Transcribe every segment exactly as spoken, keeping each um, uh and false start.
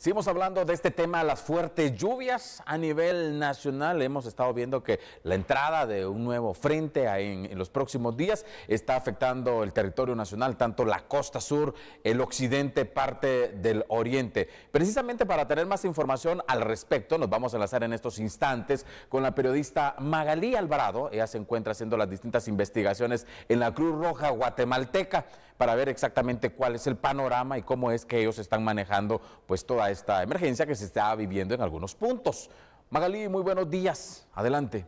Seguimos hablando de este tema, las fuertes lluvias a nivel nacional. Hemos estado viendo que la entrada de un nuevo frente en, en los próximos días está afectando el territorio nacional, tanto la costa sur, el occidente, parte del oriente. Precisamente para tener más información al respecto, nos vamos a enlazar en estos instantes con la periodista Magalí Alvarado. Ella se encuentra haciendo las distintas investigaciones en la Cruz Roja Guatemalteca para ver exactamente cuál es el panorama y cómo es que ellos están manejando pues toda esta emergencia que se está viviendo en algunos puntos. Magalí, muy buenos días. Adelante.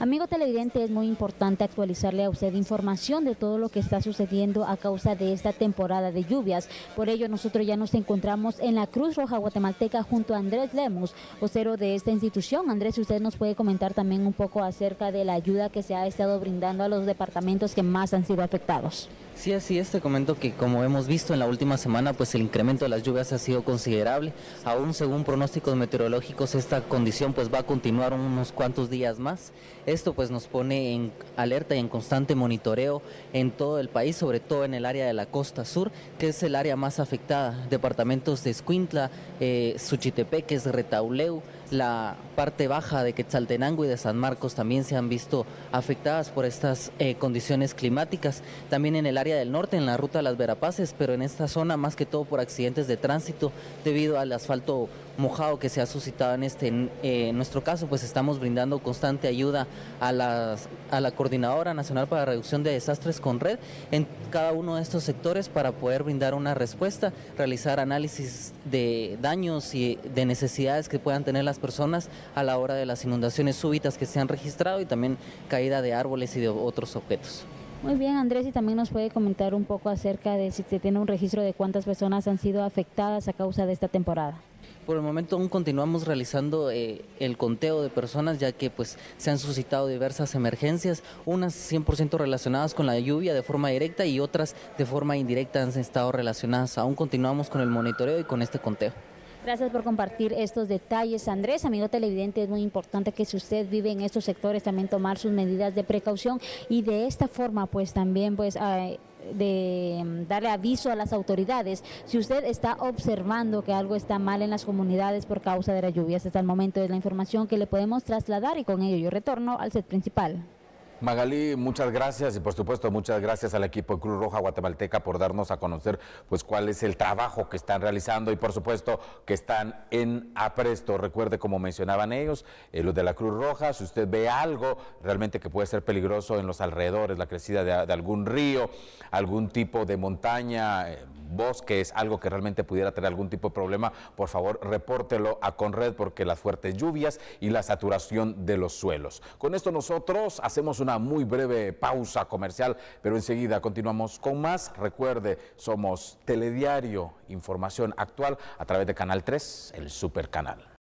Amigo televidente, es muy importante actualizarle a usted información de todo lo que está sucediendo a causa de esta temporada de lluvias. Por ello, nosotros ya nos encontramos en la Cruz Roja Guatemalteca junto a Andrés Lemos, vocero de esta institución. Andrés, usted nos puede comentar también un poco acerca de la ayuda que se ha estado brindando a los departamentos que más han sido afectados. Sí, así es, te comento que como hemos visto en la última semana, pues el incremento de las lluvias ha sido considerable. Aún según pronósticos meteorológicos, esta condición pues va a continuar unos cuantos días más. Esto pues nos pone en alerta y en constante monitoreo en todo el país, sobre todo en el área de la costa sur, que es el área más afectada. Departamentos de Escuintla, eh, Suchitepéquez, Retalhuleu, la parte baja de Quetzaltenango y de San Marcos también se han visto afectadas por estas eh, condiciones climáticas. También en el área del norte, en la ruta de las Verapaces, pero en esta zona más que todo por accidentes de tránsito debido al asfalto mojado que se ha suscitado en este eh, en nuestro caso, pues estamos brindando constante ayuda a, las, a la Coordinadora Nacional para la Reducción de Desastres CONRED en cada uno de estos sectores para poder brindar una respuesta, realizar análisis de daños y de necesidades que puedan tener las personas a la hora de las inundaciones súbitas que se han registrado y también caída de árboles y de otros objetos. Muy bien, Andrés, y también nos puede comentar un poco acerca de si se tiene un registro de cuántas personas han sido afectadas a causa de esta temporada. Por el momento aún continuamos realizando eh, el conteo de personas, ya que pues se han suscitado diversas emergencias, unas cien por ciento relacionadas con la lluvia de forma directa y otras de forma indirecta han estado relacionadas. Aún continuamos con el monitoreo y con este conteo. Gracias por compartir estos detalles, Andrés. Amigo televidente, es muy importante que si usted vive en estos sectores también tomar sus medidas de precaución y de esta forma pues también pues eh, de darle aviso a las autoridades si usted está observando que algo está mal en las comunidades por causa de las lluvias. Hasta el momento es la información que le podemos trasladar y con ello yo retorno al set principal. Magalí, muchas gracias y por supuesto muchas gracias al equipo de Cruz Roja Guatemalteca por darnos a conocer pues cuál es el trabajo que están realizando y por supuesto que están en apresto. Recuerde, como mencionaban ellos, eh, los de la Cruz Roja, si usted ve algo realmente que puede ser peligroso en los alrededores, la crecida de, de algún río, algún tipo de montaña, eh, bosque, es algo que realmente pudiera tener algún tipo de problema, por favor repórtelo a CONRED porque las fuertes lluvias y la saturación de los suelos. Con esto nosotros hacemos un una muy breve pausa comercial, pero enseguida continuamos con más. Recuerde, somos Telediario Información Actual a través de Canal tres, el Supercanal.